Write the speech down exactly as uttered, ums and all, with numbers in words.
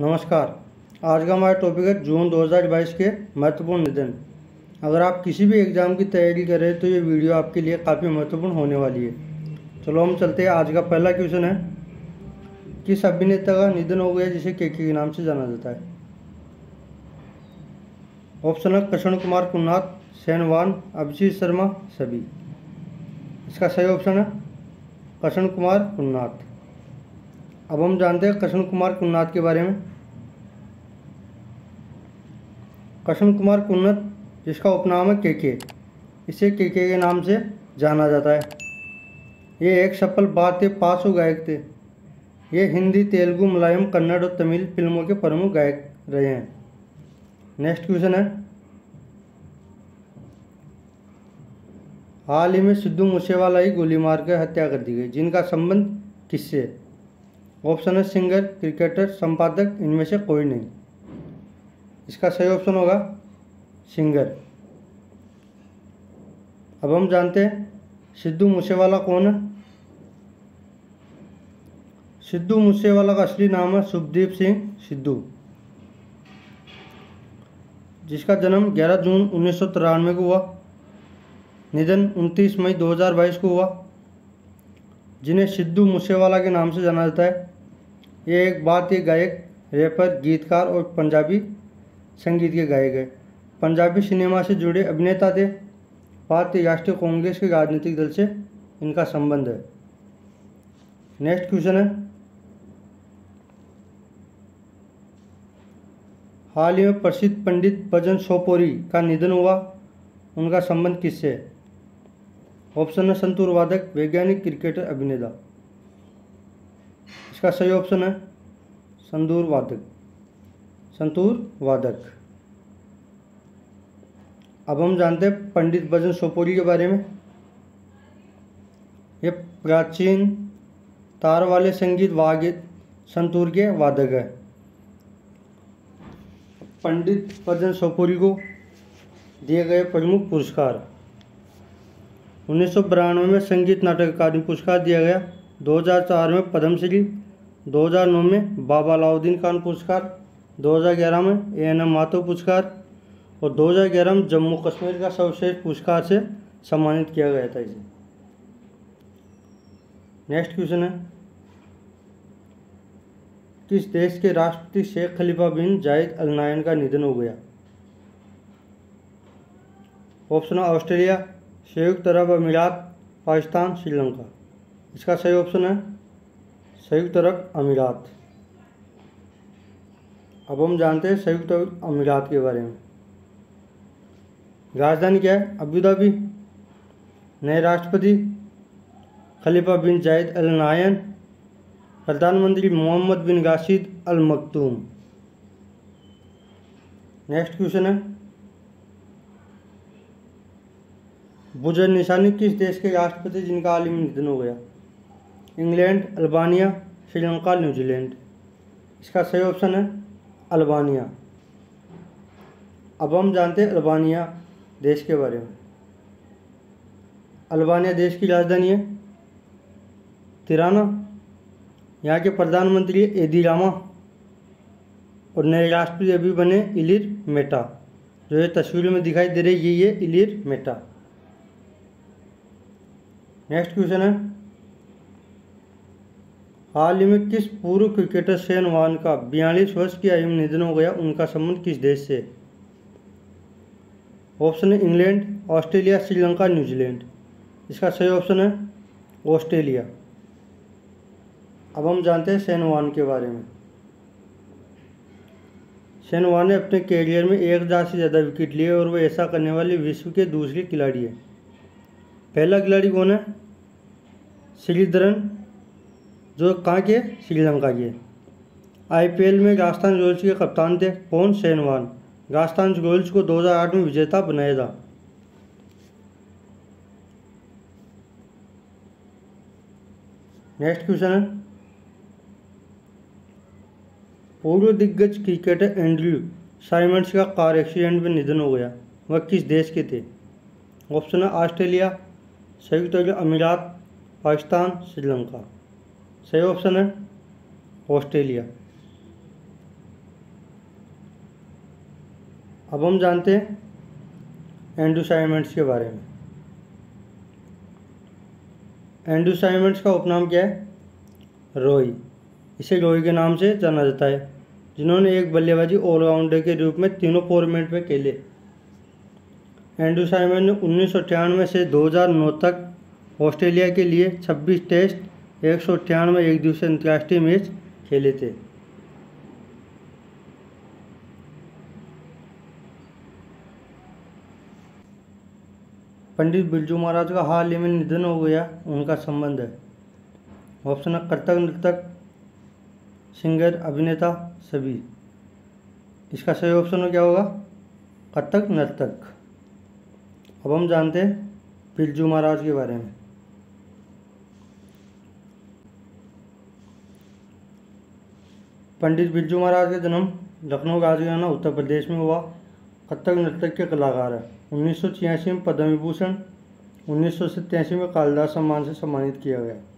नमस्कार। आज का हमारा टॉपिक है जून दो हज़ार बाईस के महत्वपूर्ण निधन। अगर आप किसी भी एग्ज़ाम की तैयारी कर रहे हैं तो ये वीडियो आपके लिए काफ़ी महत्वपूर्ण होने वाली है। चलो हम चलते हैं। आज का पहला क्वेश्चन है, किस अभिनेता का निधन हो गया जिसे केके के नाम से जाना जाता है? ऑप्शन है कृष्ण कुमार कुन्नाथ, शेन वॉन, अभिषेक शर्मा, सभी। इसका सही ऑप्शन है कृष्ण कुमार कुन्नाथ। अब हम जानते हैं कृष्ण कुमार कुन्नाथ के बारे में। कृष्ण कुमार कुन्नाथ जिसका उपनाम है केके, इसे केके के नाम से जाना जाता है। ये एक सफल भारतीय पार्श्व गायक थे। ये हिंदी, तेलुगु, मलयालम, कन्नड़ और तमिल फिल्मों के प्रमुख गायक रहे हैं। नेक्स्ट क्वेश्चन है, हाल ही में सिद्धू मूसेवाला की गोली मारकर हत्या कर दी गई, जिनका संबंध किससे? ऑप्शन है सिंगर, क्रिकेटर, संपादक, इनमें से कोई नहीं। इसका सही ऑप्शन होगा सिंगर। अब हम जानते हैं सिद्धू मूसेवाला कौन है। सिद्धू मूसेवाला का असली नाम है सुखदीप सिंह सिद्धू, जिसका जन्म ग्यारह जून उन्नीस सौ तिरानवे को हुआ। निधन उनतीस मई दो हज़ार बाईस को हुआ। जिन्हें सिद्धू मूसेवाला के नाम से जाना जाता है, ये एक भारतीय गायक, रैपर, गीतकार और पंजाबी संगीत के गायक हैं। पंजाबी सिनेमा से जुड़े अभिनेता थे। भारतीय राष्ट्रीय कांग्रेस के राजनीतिक दल से इनका संबंध है। नेक्स्ट क्वेश्चन है, हाल ही में प्रसिद्ध पंडित भजन सोपोरी का निधन हुआ, उनका संबंध किससे? ऑप्शन है संतूर वादक, वैज्ञानिक, क्रिकेटर, अभिनेता। इसका सही ऑप्शन है संतूर वादक संतूर वादक। अब हम जानते हैं पंडित भजन सोपोरी के बारे में। ये प्राचीन तार वाले संगीत वाद्य संतूर के वादक है। पंडित भजन सोपोरी को दिए गए प्रमुख पुरस्कार, उन्नीस सौ बानवे में संगीत नाटक अकादमी पुरस्कार दिया गया, दो हज़ार चार में पद्मश्री, दो हज़ार नौ में बाबा अलाउद्दीन खान पुरस्कार, दो हज़ार ग्यारह में ए एन एम माथो पुरस्कार और दो हज़ार ग्यारह में जम्मू कश्मीर का सर्वश्रेष्ठ पुरस्कार से सम्मानित किया गया था इसे। नेक्स्ट क्वेश्चन है, किस देश के राष्ट्रपति शेख खलीफा बिन जायेद अल नायन का निधन हो गया? ऑप्शन ऑस्ट्रेलिया, संयुक्त अरब अमीरात, पाकिस्तान, श्रीलंका। इसका सही ऑप्शन है संयुक्त अरब अमीरात। अब हम जानते हैं संयुक्त अरब अमीरात के बारे में। राजधानी क्या है? Abu Dhabi. नए राष्ट्रपति Khalifa bin Zayed Al Nahyan, प्रधानमंत्री Mohammed bin गासिद Al Maktoum. Next question है, बुजर निशानी किस देश के राष्ट्रपति जिनका हाल ही में निधन हो गया? England, Albania, Sri Lanka, New Zealand. इसका सही ऑप्शन है अल्बानिया। अब हम जानते हैं अल्बानिया देश के बारे में। अल्बानिया देश की राजधानी है तिराना। यहाँ के प्रधानमंत्री एदी रामा और नए राष्ट्रपति अभी बने इलिर मेटा। जो ये तस्वीर में दिखाई दे रही है ये है इलिर मेटा। नेक्स्ट क्वेश्चन है, हाल ही में किस पूर्व क्रिकेटर शेन वॉन का बयालीस वर्ष की आयु में निधन हो गया, उनका संबंध किस देश से? ऑप्शन है इंग्लैंड, ऑस्ट्रेलिया, श्रीलंका, न्यूजीलैंड। इसका सही ऑप्शन है ऑस्ट्रेलिया। अब हम जानते हैं शेन वॉन के बारे में। शेन वॉन ने अपने कैरियर में एक हज़ार से ज़्यादा विकेट लिए और वह ऐसा करने वाले विश्व के दूसरे खिलाड़ी हैं। पहला खिलाड़ी कौन है? श्रीधरन, जो कहाँ के? श्रीलंका के। आईपीएल में राजस्थान रॉयल्स के कप्तान थे। कौन? Shane Warne. राजस्थान रॉयल्स को दो हज़ार आठ में विजेता बनाया था। नेक्स्ट क्वेश्चन है, पूर्व दिग्गज क्रिकेटर एंड्रयू साइमंड्स का कार एक्सीडेंट में निधन हो गया, वह किस देश के थे? ऑप्शन है ऑस्ट्रेलिया, संयुक्त अरब अमीरात, पाकिस्तान, श्रीलंका। सही ऑप्शन है ऑस्ट्रेलिया। अब हम जानते हैं एंड्रयू साइमंड्स के बारे में। एंड्रयू साइमंड्स का उपनाम क्या है? रॉय। इसे रॉय के नाम से जाना जाता है, जिन्होंने एक बल्लेबाजी ऑलराउंडर के रूप में तीनों फॉर्मेट में खेले। एंड्रयू साइमंड्स ने उन्नीस सौ अट्ठानवे से दो हज़ार नौ तक ऑस्ट्रेलिया के लिए छब्बीस टेस्ट एक सौ अट्ठानवे एक दिवसीय अंतर्राष्ट्रीय मैच खेले थे। पंडित बिरजू महाराज का हाल ही में निधन हो गया, उनका संबंध है। ऑप्शन है कर्तक, नृतक, सिंगर, अभिनेता, सभी। इसका सही ऑप्शन हो क्या होगा? कर्तक, नर्तक। अब हम जानते हैं बिरजू महाराज के बारे में। पंडित बिरजू महाराज का जन्म लखनऊ गाजियाबाद उत्तर प्रदेश में हुआ। कथक नृत्य के कलाकार हैं। उन्नीस सौ छियासी में पद्म विभूषण, उन्नीस सौ सत्तासी में कालिदास सम्मान से सम्मानित किया गया।